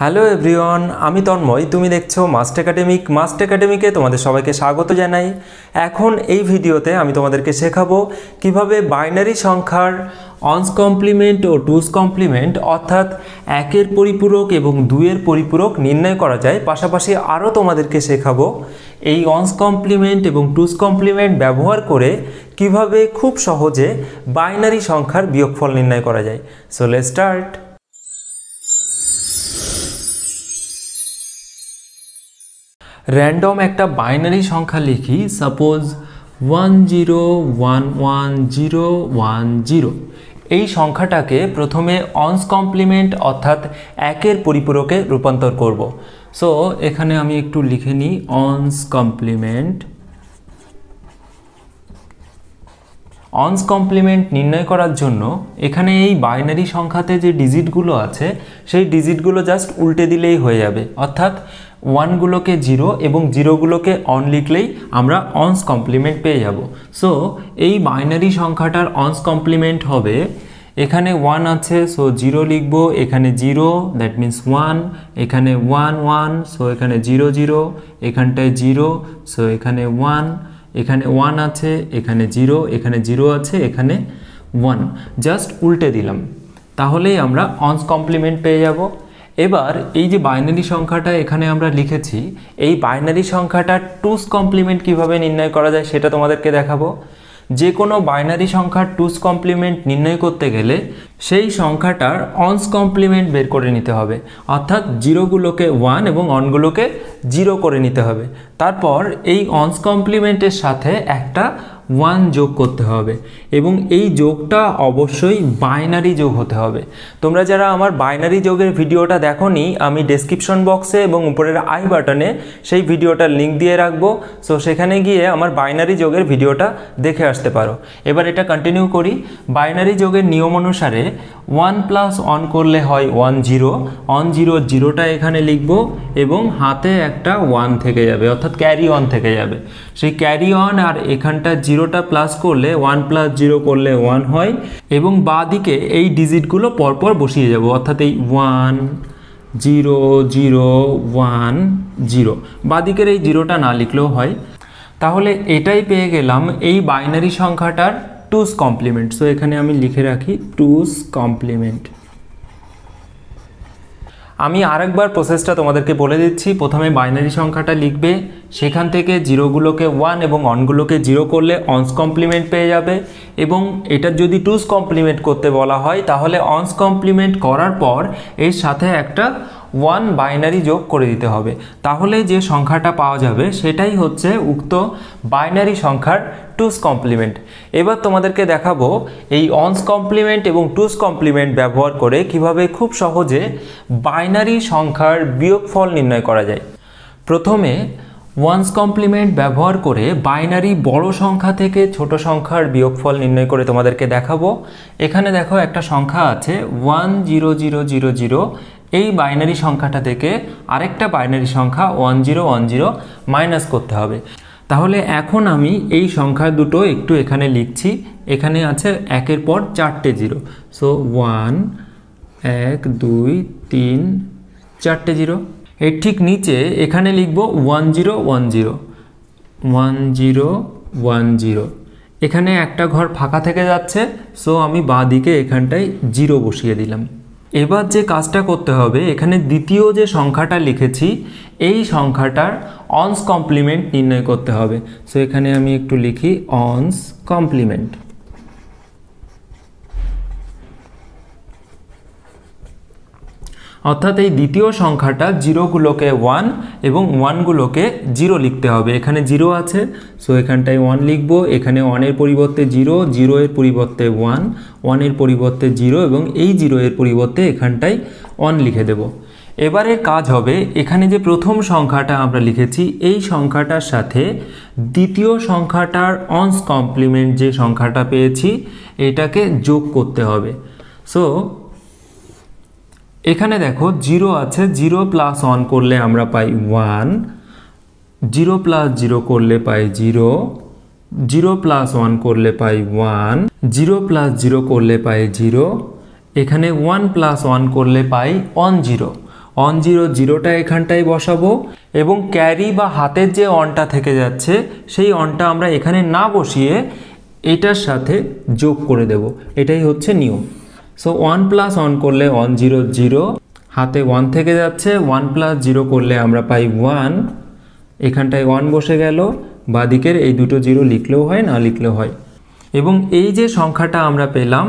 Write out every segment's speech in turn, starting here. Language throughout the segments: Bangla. हेलो एवरीवन आमी तन्मय तुमी देखछो मास्टेक एकाडेमिके तुम्हारे सबाइके स्वागत जानाई। एखोन एई भिडियोते आमी तोमादेरके शेखाबो किभाबे बाइनारि संख्यार অনস কমপ্লিমেন্ট ও টুস কমপ্লিমেন্ট অর্থাৎ একের পরিপূরক এবং দুইয়ের পরিপূরক নির্ণয় করা যায়। পাশাপাশি আরও তোমাদেরকে শেখাবো এই অনস কমপ্লিমেন্ট এবং টুস কমপ্লিমেন্ট ব্যবহার করে কিভাবে খুব সহজে বাইনারি সংখ্যার বিয়োগফল নির্ণয় করা যায়। So let's start. रैंडम एक बाइनरी संख्या लिखी सपोज 10111010 এই সংখ্যাটাকে প্রথমে অনস কমপ্লিমেন্ট অর্থাৎ একের পরিপূরকে রূপান্তর করব। সো এখানে আমি একটু লিখে নিই অনস কমপ্লিমেন্ট নির্ণয় করার জন্য এখানে এই বাইনারি সংখ্যাতে যে ডিজিটগুলো আছে সেই ডিজিটগুলো জাস্ট উল্টে দিলেই হয়ে যাবে, অর্থাৎ 1 गुलो के जीरो एवं जीरो गुलो के ऑन लिखलेई आमरा ऑन्स कम्प्लीमेंट पे जाबो। सो एई बाइनरी संख्याटार ऑन्स कम्प्लीमेंट होबे एखाने 1 आछे सो जीरो लिखबो, एखाने जीरो दैट मीन्स 1, एखाने 1 1 सो एखाने 0 0, एखानटाय 0 सो एखाने 1, एखाने 1 आछे एखाने 0 आछे एखाने 1 जस्ट उल्टे दिलाम ताहलेई आमरा ऑन्स कम्प्लीमेंट पे जाबो। एबार এই যে বাইনারি সংখ্যাটা এখানে আমরা লিখেছি এই বাইনারি সংখ্যাটা টুস কমপ্লিমেন্ট কিভাবে নির্ণয় করা যায় সেটা তোমাদেরকে দেখাবো। যে কোনো বাইনারি সংখ্যার টুস কমপ্লিমেন্ট নির্ণয় করতে গেলে সেই সংখ্যাটার অনস কমপ্লিমেন্ট বের করে নিতে হবে, অর্থাৎ জিরোগুলোকে 1 এবং অনগুলোকে 0 করে নিতে হবে। তারপর এই অনস কমপ্লিমেন্টের সাথে একটা 1 যোগ করতে হবে এবং এই যোগটা অবশ্যই বাইনারি যোগ হতে হবে। তোমরা যারা আমার বাইনারি যোগের ভিডিওটা দেখোনি আমি ডেসক্রিপশন বক্সে এবং উপরের আই বাটনে সেই ভিডিওটার লিংক দিয়ে রাখবো, সো সেখানে গিয়ে আমার বাইনারি যোগের ভিডিওটা দেখে আসতে পারো। এবার এটা কন্টিনিউ করি। বাইনারি যোগের নিয়ম অনুসারে 1 + 1 করলে হয় 10 জিরোটা এখানে লিখবো এবং হাতে একটা 1 থেকে যাবে অর্থাৎ ক্যারি অন থেকে যাবে। সেই ক্যারি অন আর এখানটা জিরোটা প্লাস করলে 1 + 0 করলে 1 হয় এবং বাঁদিকে এই ডিজিটগুলো পরপর বসিয়ে যাব, অর্থাৎ এই 1 0 0 1 0 বাঁদিকের এই জিরোটা না লিখলেও হয়। তাহলে এটাই পেয়ে গেলাম এই বাইনারি সংখ্যাটার টুস কমপ্লিমেন্ট। সো এখানে আমি লিখে রাখি টুস কমপ্লিমেন্ট। আমি আরেকবার প্রসেসটা তোমাদেরকে বলে দিচ্ছি। প্রথমে বাইনারি সংখ্যাটা লিখবে, সেখান থেকে জিরোগুলোকে 1 এবং অনগুলোকে 0 করলে অনস কমপ্লিমেন্ট পেয়ে যাবে এবং এটা যদি টুস কমপ্লিমেন্ট করতে বলা হয় তাহলে অনস কমপ্লিমেন্ট করার পর এর সাথে একটা 1 বাইনারি যোগ করে দিতে হবে, তাহলে যে সংখ্যাটা পাওয়া যাবে সেটাই হচ্ছে উক্ত বাইনারি সংখ্যার টুস কমপ্লিমেন্ট। এবার তোমাদেরকে দেখাবো এই অনস কমপ্লিমেন্ট এবং টুস কমপ্লিমেন্ট ব্যবহার করে কিভাবে খুব সহজে বাইনারি সংখ্যার বিয়োগফল নির্ণয় করা যায়। প্রথমে ওয়ান্স কমপ্লিমেন্ট ব্যবহার করে বাইনারি বড় সংখ্যা থেকে ছোট সংখ্যার বিয়োগফল নির্ণয় করে তোমাদেরকে দেখাবো। এখানে দেখো একটা সংখ্যা আছে 10 0 0 0 0 এই বাইনারি সংখ্যাটা থেকে আরেকটা বাইনারি সংখ্যা 1010 মাইনাস করতে হবে। তাহলে এখন আমি এই সংখ্যা দুটো একটু এখানে লিখছি। এখানে আছে একের পর 4টে 0 সো 1 1 2 3 4টে 0। এর ঠিক নিচে এখানে লিখব 1010 1010 এখানে একটা ঘর ফাঁকা থেকে যাচ্ছে সো আমি বাঁ দিকে এখানটায় 0 বসিয়ে দিলাম। এবার যে কাজটা করতে হবে এখানে দ্বিতীয় যে সংখ্যাটা লিখেছি এই সংখ্যাটার অনস কমপ্লিমেন্ট নির্ণয় করতে হবে। সো এখানে আমি একটু লিখি অনস কমপ্লিমেন্ট। অর্থাৎ এই দ্বিতীয় সংখ্যাটা জিরোগুলোকে 1 এবং 1গুলোকে 0 লিখতে হবে। এখানে 0 আছে সো এখানটায় 1 লিখব, এখানে 1 এর পরিবর্তে 0, 0 এর পরিবর্তে 1, 1 এর পরিবর্তে 0 এবং এই 0 এর পরিবর্তে এখানটায় 1 লিখে দেব। এবারের কাজ হবে এখানে যে প্রথম সংখ্যাটা আমরা লিখেছি এই সংখ্যাটার সাথে দ্বিতীয় সংখ্যাটার অনস কমপ্লিমেন্ট যে সংখ্যাটা পেয়েছি এটাকে যোগ করতে হবে। সো এখানে দেখো 0 আছে, 0 + 1 করলে আমরা পাই 1, 0 + 0 করলে পাই 0, 0 + 1 করলে পাই 1, 0 + 0 করলে পাই 0, এখানে 1 + 1 করলে পাই 10, অন জিরো জিরোটা এখানটায় বসাবো এবং ক্যারি বা হাতের যে অনটা থেকে যাচ্ছে সেই অনটা আমরা এখানে না বসিয়ে এটার সাথে যোগ করে দেব। এটাই হচ্ছে নিয়ম। সো ওয়ান প্লাস অন করলে অন জিরো জিরো, হাতে ওয়ান থেকে যাচ্ছে, ওয়ান প্লাস জিরো করলে আমরা পাই ওয়ান, এখানটায় ওয়ান বসে গেল, বাদিকের এই দুটো জিরো লিখলেও হয় না লিখলেও হয়। এবং এই যে সংখ্যাটা আমরা পেলাম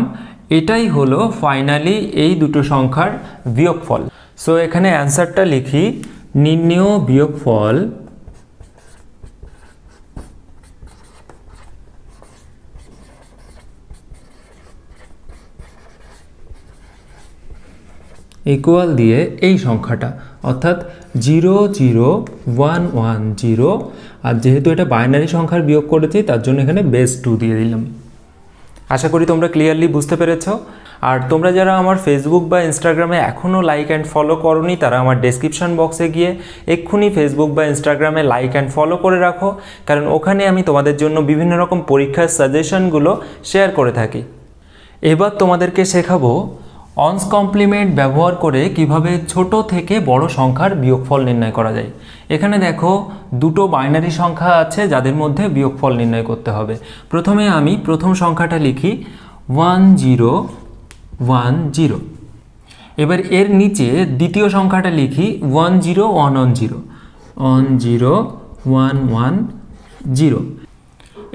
এটাই হলো ফাইনালি এই দুটো সংখ্যার বিয়োগফল। সো এখানে অ্যান্সারটা লিখি, নির্ণেয় বিয়োগফল ইকুয়াল দিয়ে এই সংখ্যাটা, অর্থাৎ zero zero one one zero, আর যেহেতু এটা বাইনারি সংখ্যার বিয়োগ করেছি তার জন্য এখানে বেস টু দিয়ে দিলাম। আশা করি তোমরা ক্লিয়ারলি বুঝতে পেরেছ। আর তোমরা যারা আমার ফেসবুক বা ইনস্টাগ্রামে এখনও লাইক অ্যান্ড ফলো করোনি তারা আমার ডেসক্রিপশন বক্সে গিয়ে এক্ষুনি ফেসবুক বা ইনস্টাগ্রামে লাইক অ্যান্ড ফলো করে রাখো, কারণ ওখানে আমি তোমাদের জন্য বিভিন্ন রকম পরীক্ষার সাজেশনগুলো শেয়ার করে থাকি। এবার তোমাদেরকে শেখাবো অনস কমপ্লিমেন্ট ব্যবহার করে কিভাবে ছোট থেকে বড় সংখ্যার বিয়োগফল নির্ণয় করা যায়। এখানে দেখো দুটো বাইনারি সংখ্যা আছে যাদের মধ্যে বিয়োগফল নির্ণয় করতে হবে। প্রথমে আমি প্রথম সংখ্যাটা লিখি ওয়ান জিরো ওয়ান জিরো। এবার এর নিচে দ্বিতীয় সংখ্যাটা লিখি one zero one one zero, one zero one one zero.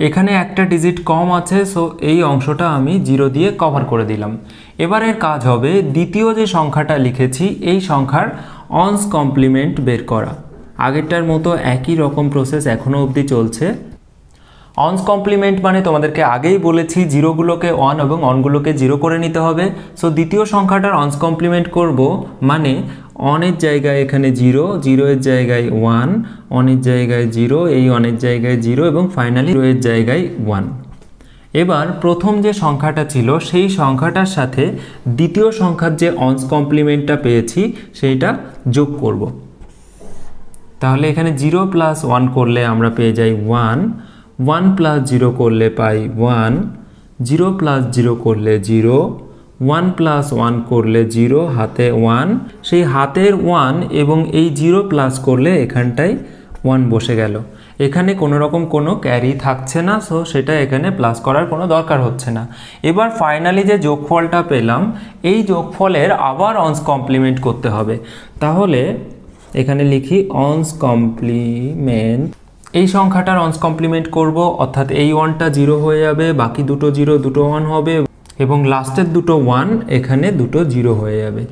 এখানে একটা ডিজিট কম আছে, সো এই অংশটা আমি জিরো দিয়ে কভার করে দিলাম। এবারের কাজ হবে দ্বিতীয় যে সংখ্যাটা লিখেছি এই সংখ্যার অনস কমপ্লিমেন্ট বের করা। আগেরটার মতো একই রকম প্রসেস এখনও অবধি চলছে। অনস কমপ্লিমেন্ট মানে তোমাদেরকে আগেই বলেছি জিরোগুলোকে অন এবং অনগুলোকে জিরো করে নিতে হবে। সো দ্বিতীয় সংখ্যাটার অনস কমপ্লিমেন্ট করব, মানে অনের জায়গায় এখানে জিরো, জিরোর জায়গায় ওয়ান, অনের জায়গায় জিরো, এই অনের জায়গায় জিরো এবং ফাইনালি জিরোর জায়গায় ওয়ান। এবার প্রথম যে সংখ্যাটা ছিল সেই সংখ্যাটার সাথে দ্বিতীয় সংখ্যার যে অনস কমপ্লিমেন্টটা পেয়েছি সেইটা যোগ করব। তাহলে এখানে জিরো প্লাস ওয়ান করলে আমরা পেয়ে যাই ওয়ান, ওয়ান প্লাস জিরো করলে পাই ওয়ান, জিরো প্লাস জিরো করলে জিরো, ওয়ান প্লাস ওয়ান করলে জিরো, হাতে ওয়ান, সেই হাতের ওয়ান এবং এই জিরো প্লাস করলে এখানটায় ওয়ান বসে গেল। এখানে কোনো রকম কোনো ক্যারি থাকছে না, সো সেটা এখানে প্লাস করার কোনো দরকার হচ্ছে না। এবার ফাইনালি যে যোগফলটা পেলাম এই যোগফলের আবার অনস কমপ্লিমেন্ট করতে হবে। তাহলে এখানে লিখি অনস কমপ্লিমেন্ট, এই সংখ্যাটার অনস কমপ্লিমেন্ট করব, অর্থাৎ এই ওয়ানটা জিরো হয়ে যাবে, বাকি দুটো জিরো দুটো ওয়ান হবে এবং লাস্টের দুটো ওয়ান, এখানে দুটো জিরো হয়ে যাবে।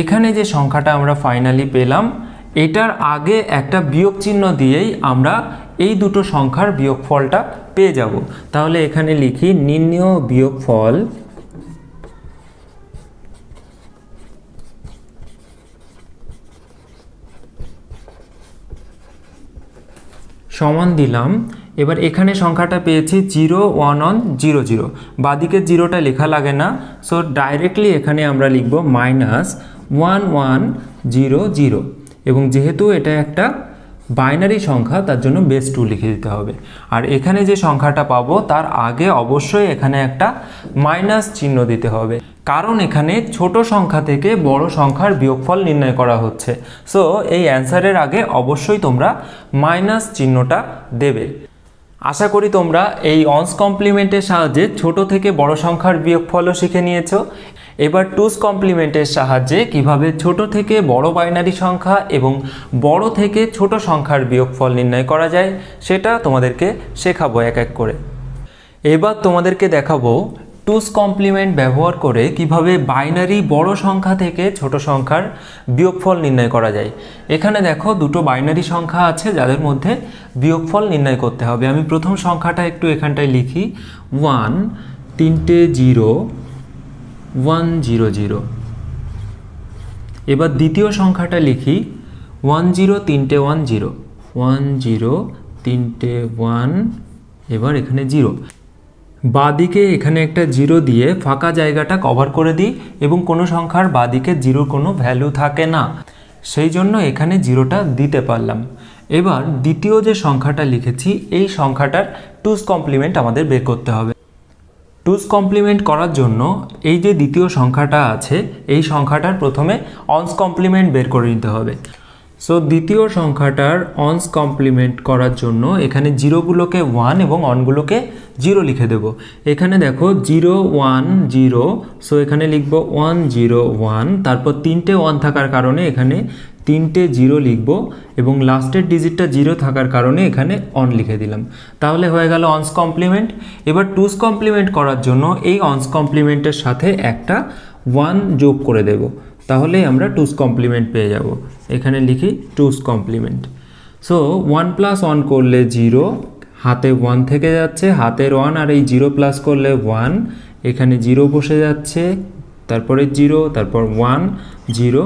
এখানে যে সংখ্যাটা আমরা ফাইনালি পেলাম এটার আগে একটা বিয়োগ চিহ্ন দিয়েই আমরা এই দুটো সংখ্যার বিয়োগফলটা পেয়ে যাব। তাহলে এখানে লিখি নির্ণেয় বিয়োগফল সমান দিলাম। এবার এখানে সংখ্যাটা পেয়েছি zero one one zero zero, বাদিকে জিরোটা লেখা লাগে না, সো ডাইরেক্টলি এখানে আমরা লিখব minus one one zero zero, এবং যেহেতু এটা একটা বাইনারি সংখ্যা তার জন্য বেস টু লিখে দিতে হবে। আর এখানে যে সংখ্যাটা পাবো তার আগে অবশ্যই এখানে একটা মাইনাস চিহ্ন দিতে হবে, কারণ এখানে ছোট সংখ্যা থেকে বড় সংখ্যার বিয়োগফল নির্ণয় করা হচ্ছে। সো এই অ্যান্সারের আগে অবশ্যই তোমরা মাইনাস চিহ্নটা দেবে। আশা করি তোমরা এই অনস কমপ্লিমেন্টের সাহায্যে ছোট থেকে বড় সংখ্যার বিয়োগফলও শিখে নিয়েছো। এবার টুস কমপ্লিমেন্টের সাহায্যে কিভাবে ছোট থেকে বড় বাইনারি সংখ্যা এবং বড় থেকে ছোট সংখ্যার বিয়োগফল নির্ণয় করা যায় সেটা তোমাদেরকে শেখাবো এক এক করে। এবার তোমাদেরকে দেখাবো টুস কমপ্লিমেন্ট ব্যবহার করে কিভাবে বাইনারি বড় সংখ্যা থেকে ছোট সংখ্যার বিয়োগফল নির্ণয় করা যায়। এখানে দেখো দুটো বাইনারি সংখ্যা আছে যাদের মধ্যে বিয়োগফল নির্ণয় করতে হবে। আমি প্রথম সংখ্যাটা একটু এখানটায় লিখি ওয়ান, তিনটে জিরো, ওয়ান জিরো জিরো। এবার দ্বিতীয় সংখ্যাটা লিখি ওয়ান জিরো তিনটে ওয়ান জিরো, ওয়ান জিরো তিনটে ওয়ান, এবার এখানে জিরো, বাদিকে এখানে একটা জিরো দিয়ে ফাঁকা জায়গাটা কভার করে দিই, এবং কোনো সংখ্যার বাদিকে জিরোর কোনো ভ্যালু থাকে না সেই জন্য এখানে জিরোটা দিতে পারলাম। এবার দ্বিতীয় যে সংখ্যাটা লিখেছি এই সংখ্যাটার টুস কমপ্লিমেন্ট আমাদের বের করতে হবে। टूज कम्प्लीमेंट करार जोन्नो एई जे द्वितीय संख्याटा आछे एई संख्याटार प्रथमे ऑन्स कम्प्लीमेंट बेर करे निते होबे। सो द्वितीय संख्याटार ऑन्स कम्प्लीमेंट करार जोन्नो एखाने जिरोगुलोके वन एबं अनगुलोके जिरो लिखे देव। एखाने देखो 0 1 0 सो एखाने लिखब 1 0 1 तारपर तीनटे वन थाकार कारणे एखाने तीनटे जिरो लिखब एबं लास्टेर डिजिटटा जिरो थाकार कारणे एखाने अन लिखे दिलाम ताहले हये गेल अन्स कम्प्लीमेंट। एबार टूज कम्प्लीमेंट करार जोन्नो एई अन्स कम्प्लीमेंटेर साथे एकटा वन जोग करे देब ताहले आमरा टूज कम्प्लीमेंट पेये যাব। एखाने लिखी टूज कम्प्लीमेंट। सो 1 + 1 करले जिरो हाते वन थेके जाच्छे हातेर वन आर एई जिरो प्लस करले वन एखाने जिरो बसे जाच्छे तारपरे जिरो तारपर 1 0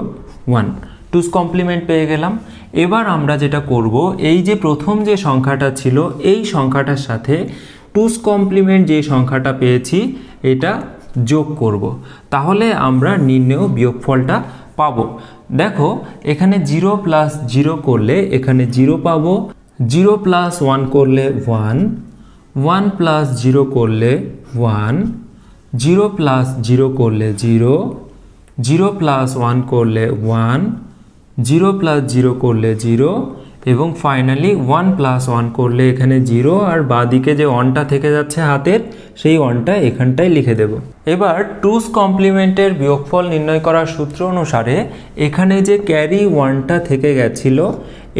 1 टूज कम्प्लीमेंट पे गेलाम। एबार आमरा जेटा करबो एई जे प्रथम जे संख्याटा छिलो एई संख्याटार साथे टूज कम्प्लीमेंट जे संख्याटा पेयेछि एटा जोग करबो ताहले आमरा निर्णेय बियोगफलटा पाबो। देखो एखाने 0 + 0 करले एखाने 0 पाबो, 0 + 1 करले 1 1 + 0 करले 1 0 + 0 करले 0 0 + 1 करले 1 0 + 0 करले 0 एवं फाइनली 1 + 1 करले एखाने 0 और बादिके जे अनटा थेके जाच्छे हातेर सेई अनटा एखानटाय लिखे देव। एबार टूज कम्प्लीमेंटेर बियोगफल निर्णय करार सूत्र अनुसारे एखाने जे क्यारि 1टा थेके गेछिलो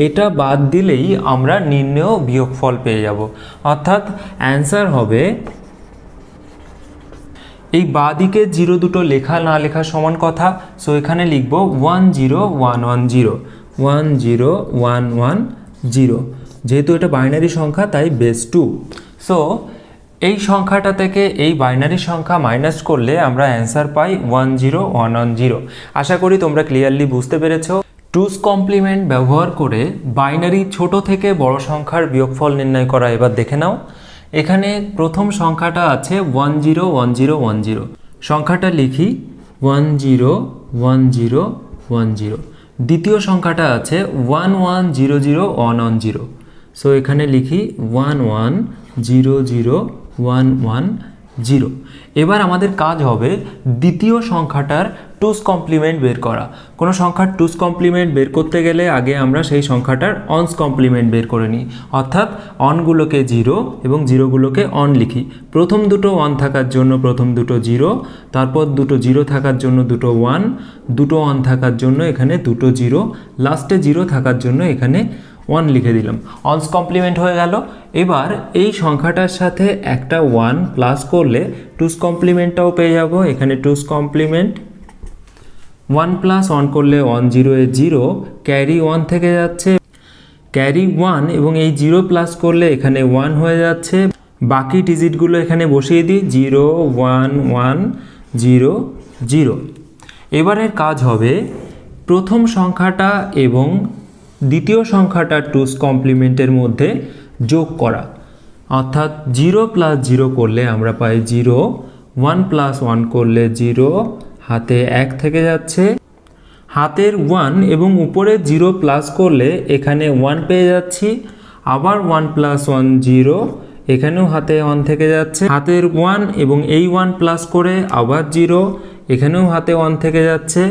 एटा बाद दिलेई आमरा निर्णेय बियोगफल पेये जाब अर्थात आंसर होबे এই বাদিকে জিরো দুটো লেখা না লেখা সমান কথা। সো এখানে লিখব 1 0 1 1 0 1 0 1 1 0 যেহেতু এটা বাইনারি সংখ্যা তাই বেস 2। সো এই সংখ্যাটা থেকে এই বাইনারি সংখ্যা মাইনাস করলে আমরা অ্যান্সার পাই 1 0 1 1 0। আশা করি তোমরা ক্লিয়ারলি বুঝতে পেরেছো। টুজ কমপ্লিমেন্ট ব্যবহার করে বাইনারি ছোট থেকে বড় সংখ্যার বিয়োগফল নির্ণয় করা। এবার দেখে নাও এখানে প্রথম সংখ্যাটা আছে 1 0 1 0 1 0 সংখ্যাটা লিখি 1 0 1 0 1 0। দ্বিতীয় সংখ্যাটা আছে 1 1 0 0 1 1 0 সো এখানে লিখি 1 1 0 0 1 1 0। এবার আমাদের কাজ হবে দ্বিতীয় সংখ্যাটার টুজ কমপ্লিমেন্ট বের করা। কোনো সংখ্যার টুজ কমপ্লিমেন্ট বের করতে গেলে আগে আমরা সেই সংখ্যাটার অনস কমপ্লিমেন্ট বের করে নিই অর্থাৎ অনগুলোকে জিরো এবং জিরোগুলোকে অন লিখি। প্রথম দুটো অন থাকার জন্য প্রথম দুটো জিরো, তারপর দুটো জিরো থাকার জন্য দুটো ওয়ান, দুটো অন থাকার জন্য এখানে দুটো জিরো, লাস্টে জিরো থাকার জন্য এখানে ওয়ান লিখে দিলাম। অনস কমপ্লিমেন্ট হয়ে গেল। এবার এই সংখ্যাটার সাথে একটা ওয়ান প্লাস করলে টুজ কমপ্লিমেন্টটাও পেয়ে যাব। এখানে টুজ কমপ্লিমেন্ট 1 + 1 করলে 1 0 0 ক্যারি 1 থেকে যাচ্ছে ক্যারি 1 এবং এই 0 প্লাস করলে এখানে 1 হয়ে যাচ্ছে। বাকি ডিজিটগুলো এখানে বসিয়ে দিই 0 1 1 0 0। এবারের কাজ হবে প্রথম সংখ্যাটা এবং দ্বিতীয় সংখ্যাটার টুজ কমপ্লিমেন্টের মধ্যে যোগ করা অর্থাৎ 0 + 0 করলে আমরা পাই 0 1 + 1 করলে 0 हाथे एक थेके जाच्छे हाथेर वन एवं ऊपरे 0 प्लस करले एखाने 1 पेये जाच्छी आबार 1 + 1 0 एखानेओ हाथे 1 थेके जाच्छे हाथेर 1 एवं एई 1 प्लस करे आबार 0 एखानेओ हाथे 1 थेके जाच्छे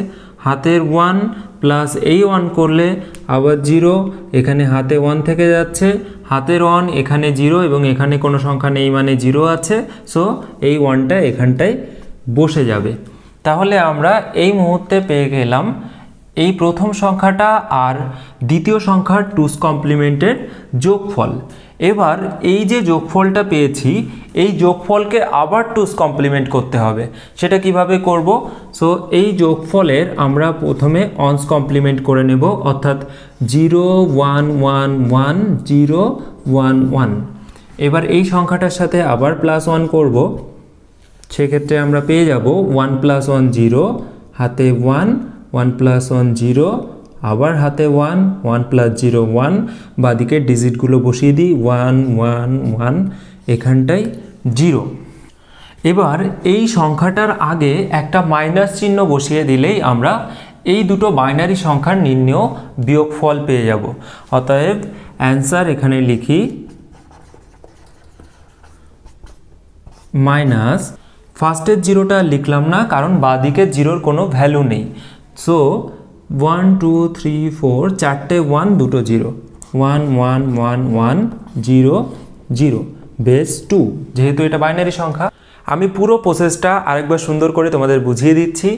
हाथेर 1 प्लस एई 1 करले आबार 0 एखाने हाथे 1 थेके जाच्छे हाथेर 1 एखाने 0 एवं एखाने कोनो संख्या नेई माने 0 आछे। सो एई 1टा एखानटाय बसे जाबे। তাহলে আমরা এই মুহূর্তে পেয়ে গেলাম এই প্রথম সংখ্যাটা আর দ্বিতীয় সংখ্যার টুজ কমপ্লিমেন্টের যোগফল। এবার এই যে যোগফলটা পেয়েছি এই যোগফলকে আবার টুজ কমপ্লিমেন্ট করতে হবে। সেটা কিভাবে করব? সো এই যোগফলের আমরা প্রথমে অনস কমপ্লিমেন্ট করে নেব অর্থাৎ 0 1 1 1 0 1 1। এবার এই সংখ্যাটার সাথে আবার +1 করব। সেক্ষেত্রে আমরা পেয়ে যাব 1 + 1 0 হাতে 1 1 + 1 0 আবার হাতে 1 1 + 0 1 বাদিকে ডিজিটগুলো বসিয়ে দিই 1 1 1 এখানটাই 0। এবার এই সংখ্যাটার আগে একটা মাইনাস চিহ্ন বসিয়ে দিলেই আমরা এই দুটো বাইনারি সংখ্যার নির্ণেয় বিয়োগফল পেয়ে যাব। অতএব অ্যান্সার এখানে লিখি माइनस फार्स्टेर जिरोटा लिखलाम ना कारण बादिके जिरोर कोनो भ्यालू नहीं। सो 1 2 3 4 चारटे वन दुटो जिरो 1 1 1 1 0 0 बेस 2 जेहेतु एटा बाइनारि संख्या आमी पुरो प्रोसेसटा आरेकबार सुंदर करे तोमादेर बुझिए दिच्छी।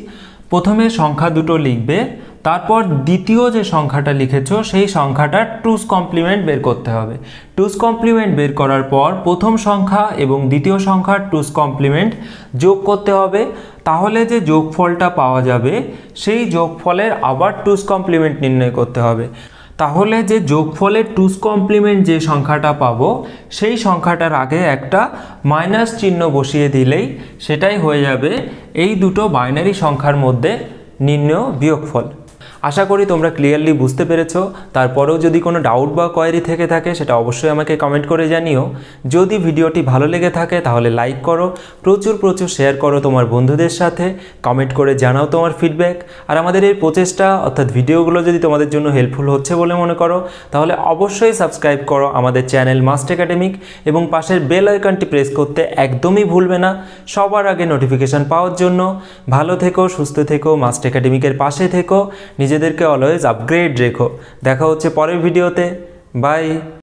प्रथमे संख्या दुटो लिखबे तारपर द्वितीय जो संख्या लिखेछो सेई संख्याटार टूज कम्प्लीमेंट बेर करते हबे। टूज कम्प्लीमेंट बेर करार पर प्रथम संख्या एबं द्वितीय संख्यार टूज कम्प्लीमेंट जोग करते हबे ताहले जे जोगफलटा पावा जाबे सेई जोगफलेर आबार टूज कम्प्लीमेंट निर्णय करते हबे। ताहले जे जोगफलेर टूज कम्प्लीमेंट जे संख्याटा पाबो सेई संख्याटार आगे एकटा माइनस चिन्ह बसिए दिलेई सेटाई हये जाबे एई दुटो बाइनारि संख्यार मध्य निर्णय बियोगफल। आशा करी तुम्हारा क्लियरलि बुझते पेरेछो। तारपरेও যদি কোনো डाउट বা কোয়েরি থেকে থাকে সেটা অবশ্যই আমাকে কমেন্ট করে জানিও। যদি ভিডিওটি ভালো লেগে থাকে তাহলে লাইক করো, প্রচুর প্রচুর শেয়ার করো তোমার বন্ধুদের সাথে, কমেন্ট করে জানাও তোমার ফিডব্যাক। আর আমাদের এই প্রচেষ্টা অর্থাৎ ভিডিওগুলো যদি তোমাদের জন্য হেল্পফুল হচ্ছে বলে মনে করো তাহলে অবশ্যই সাবস্ক্রাইব করো আমাদের চ্যানেল মাস্ট একাডেমিক এবং পাশের বেল আইকনটি প্রেস করতে একদমই ভুলবে না সবার আগে নোটিফিকেশন পাওয়ার জন্য। ভালো থেকো, সুস্থ থেকো, মাস্ট একাডেমিকের পাশে থেকো, নিজেদেরকে অলওয়েজ আপগ্রেড রেখো। দেখা হচ্ছে পরের ভিডিওতে। বাই।